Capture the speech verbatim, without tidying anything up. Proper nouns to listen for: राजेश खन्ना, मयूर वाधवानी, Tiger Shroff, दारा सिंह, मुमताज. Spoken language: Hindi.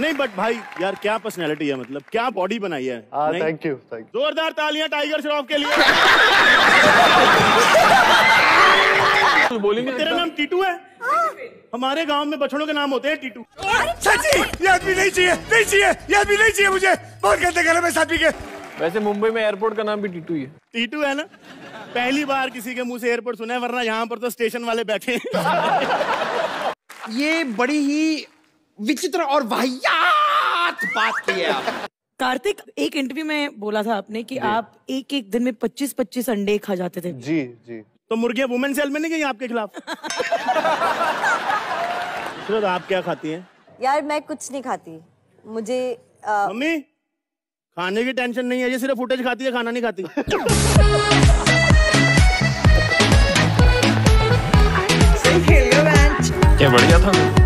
नहीं बट भाई यार क्या पर्सनैलिटी है, मतलब क्या बॉडी बनाई है। Thank you thank you. जोरदार तालियां टाइगर श्रॉफ के लिए। बोलेंगे तेरा नाम टीटू है? हमारे गांव में बछड़ों के नाम होते हैं टीटू। सच्ची ये आदमी नहीं चाहिए, नहीं चाहिए, ये आदमी नहीं चाहिए मुझे। बहुत कहते घर में साथी के। वैसे मुंबई में एयरपोर्ट का नाम भी टीटू ही है। टीटू है ना, पहली बार किसी के मुंह से एयरपोर्ट सुना है, वरना यहाँ पर तो स्टेशन वाले बैठे। ये बड़ी ही विचित्र और वाहियात बात की है आप। कार्तिक, एक इंटरव्यू में बोला था आपने कि आप एक एक दिन में पच्चीस पच्चीस अंडे खा जाते थे। जी जी। तो मुर्गियां वुमेन सेल में नहीं गई आपके खिलाफ? तो आप क्या खाती हैं? यार मैं कुछ नहीं खाती, मुझे आ... मम्मी खाने की टेंशन नहीं है, ये सिर्फ फुटेज खाती है, खाना नहीं खाती। क्या बढ़िया था।